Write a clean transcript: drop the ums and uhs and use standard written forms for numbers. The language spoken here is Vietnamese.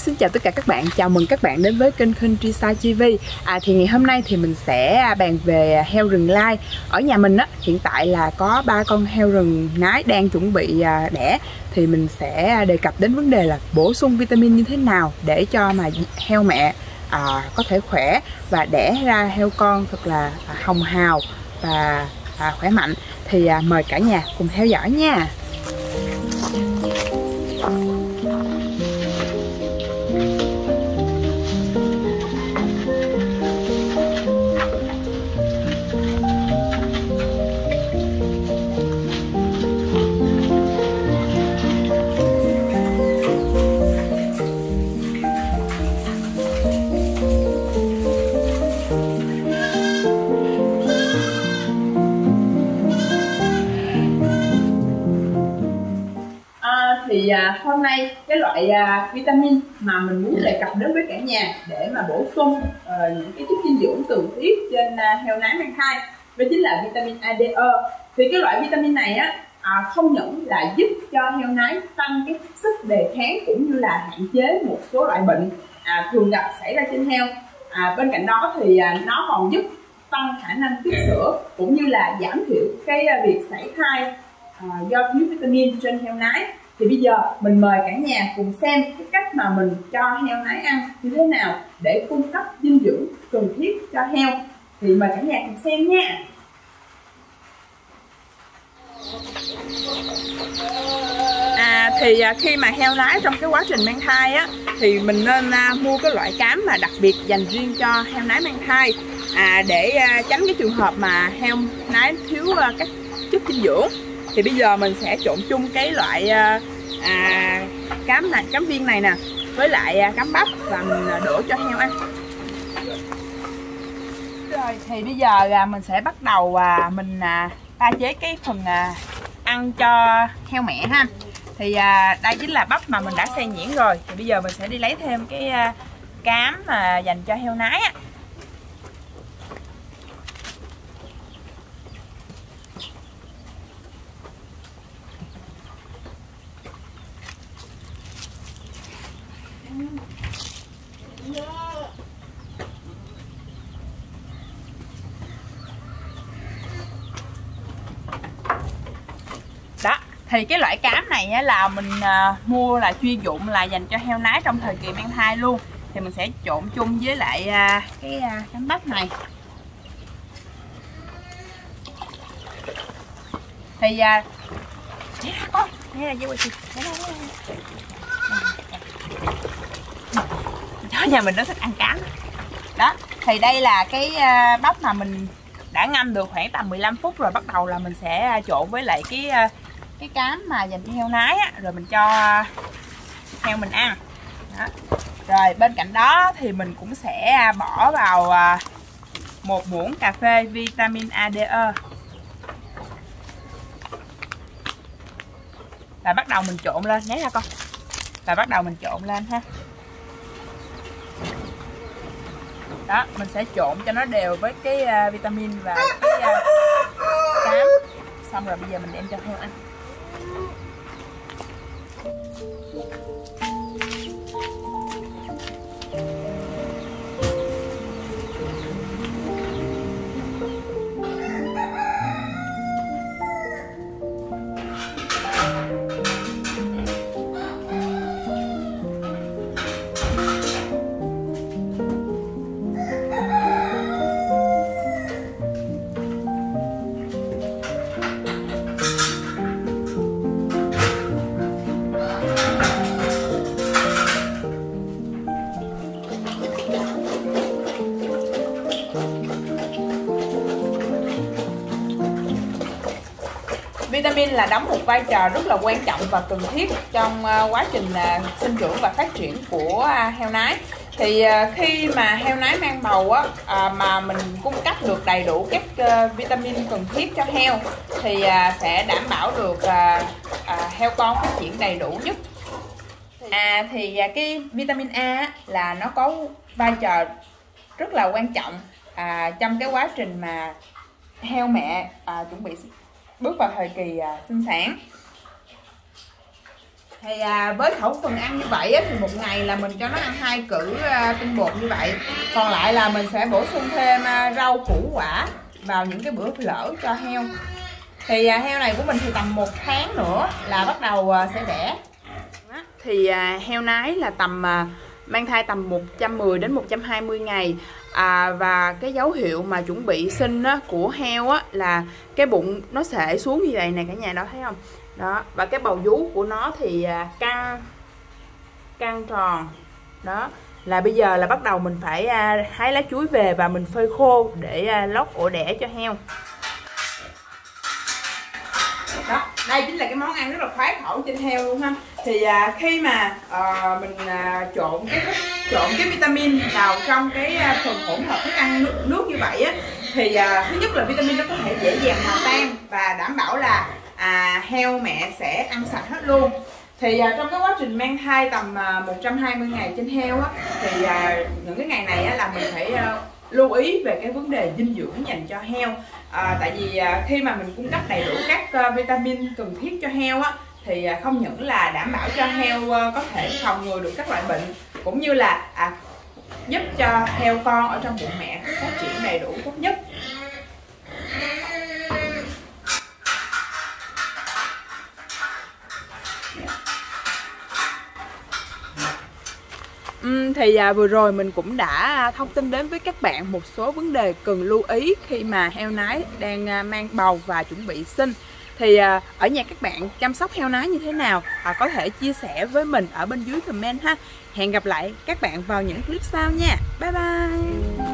Xin chào tất cả các bạn, chào mừng các bạn đến với kênh Countryside TV. Thì ngày hôm nay thì mình sẽ bàn về heo rừng lai. Ở nhà mình á, hiện tại là có 3 con heo rừng nái đang chuẩn bị đẻ. Thì mình sẽ đề cập đến vấn đề là bổ sung vitamin như thế nào để cho mà heo mẹ có thể khỏe và đẻ ra heo con thật là hồng hào và khỏe mạnh. Thì mời cả nhà cùng theo dõi nha. Thì hôm nay cái loại vitamin mà mình muốn đề cập đến với cả nhà để mà bổ sung những cái chất dinh dưỡng cần thiết trên heo nái mang thai, đó chính là vitamin ADE. Thì cái loại vitamin này á, không những là giúp cho heo nái tăng cái sức đề kháng cũng như là hạn chế một số loại bệnh thường gặp xảy ra trên heo. Bên cạnh đó thì nó còn giúp tăng khả năng tiết sữa cũng như là giảm thiểu cái việc sảy thai do thiếu vitamin trên heo nái. Thì bây giờ mình mời cả nhà cùng xem cái cách mà mình cho heo nái ăn như thế nào để cung cấp dinh dưỡng cần thiết cho heo. Thì mời cả nhà cùng xem nha. Thì khi mà heo nái trong cái quá trình mang thai á, thì mình nên mua cái loại cám mà đặc biệt dành riêng cho heo nái mang thai để tránh cái trường hợp mà heo nái thiếu các chất dinh dưỡng. Thì bây giờ mình sẽ trộn chung cái loại cám viên này nè với lại cám bắp và mình đổ cho heo ăn. Rồi thì bây giờ mình sẽ bắt đầu mình pha chế cái phần ăn cho heo mẹ ha. Thì đây chính là bắp mà mình đã xay nhuyễn rồi. Thì bây giờ mình sẽ đi lấy thêm cái cám mà dành cho heo nái á. Đó, thì cái loại cám này là mình mua là chuyên dụng là dành cho heo nái trong thời kỳ mang thai luôn. Thì mình sẽ trộn chung với lại cái cám bắp này. Thì chó nhà mình nó thích ăn cám. Đó, thì đây là cái bắp mà mình đã ngâm được khoảng tầm 15 phút rồi. Bắt đầu là mình sẽ trộn với lại cái cám mà dành cho heo nái á, rồi mình cho heo mình ăn. Đó. Rồi bên cạnh đó thì mình cũng sẽ bỏ vào 1 muỗng cà phê vitamin ADE. Và bắt đầu mình trộn lên, nhé ra con. Và bắt đầu mình trộn lên ha. Đó, mình sẽ trộn cho nó đều với cái vitamin và cái cám. Xong rồi bây giờ mình đem cho heo ăn. Vitamin là đóng một vai trò rất là quan trọng và cần thiết trong quá trình sinh trưởng và phát triển của heo nái. Thì khi mà heo nái mang bầu á, mà mình cung cấp được đầy đủ các vitamin cần thiết cho heo thì sẽ đảm bảo được heo con phát triển đầy đủ nhất. Thì cái vitamin A là nó có vai trò rất là quan trọng trong cái quá trình mà heo mẹ chuẩn bị bước vào thời kỳ sinh sản. Thì với khẩu phần ăn như vậy á, thì một ngày là mình cho nó ăn 2 cữ tinh bột như vậy, còn lại là mình sẽ bổ sung thêm rau củ quả vào những cái bữa lỡ cho heo. Thì heo này của mình thì tầm 1 tháng nữa là bắt đầu sẽ đẻ. Thì heo nái là mang thai tầm 110 đến 120 ngày. Và cái dấu hiệu mà chuẩn bị sinh của heo là cái bụng nó sẽ xuống như vậy nè, cả nhà đó thấy không? Đó, và cái bầu vú của nó thì căng tròn. Đó, là bây giờ là bắt đầu mình phải hái lá chuối về và mình phơi khô để lót ổ đẻ cho heo. Đó, đây chính là cái món ăn rất là khoái khẩu trên heo luôn ha. Thì khi mà mình trộn cái vitamin vào trong cái phần hỗn hợp thức ăn nước như vậy á, thì thứ nhất là vitamin nó có thể dễ dàng hòa tan và đảm bảo là heo mẹ sẽ ăn sạch hết luôn. Thì trong cái quá trình mang thai tầm 120 ngày trên heo á, thì những cái ngày này á, là mình phải lưu ý về cái vấn đề dinh dưỡng dành cho heo. Tại vì khi mà mình cung cấp đầy đủ các vitamin cần thiết cho heo á, thì không những là đảm bảo cho heo có thể phòng ngừa được các loại bệnh, cũng như là giúp cho heo con ở trong bụng mẹ phát triển đầy đủ tốt nhất. Thì vừa rồi mình cũng đã thông tin đến với các bạn một số vấn đề cần lưu ý khi mà heo nái đang mang bầu và chuẩn bị sinh. Thì ở nhà các bạn chăm sóc heo nái như thế nào, có thể chia sẻ với mình ở bên dưới comment ha. Hẹn gặp lại các bạn vào những clip sau nha. Bye bye.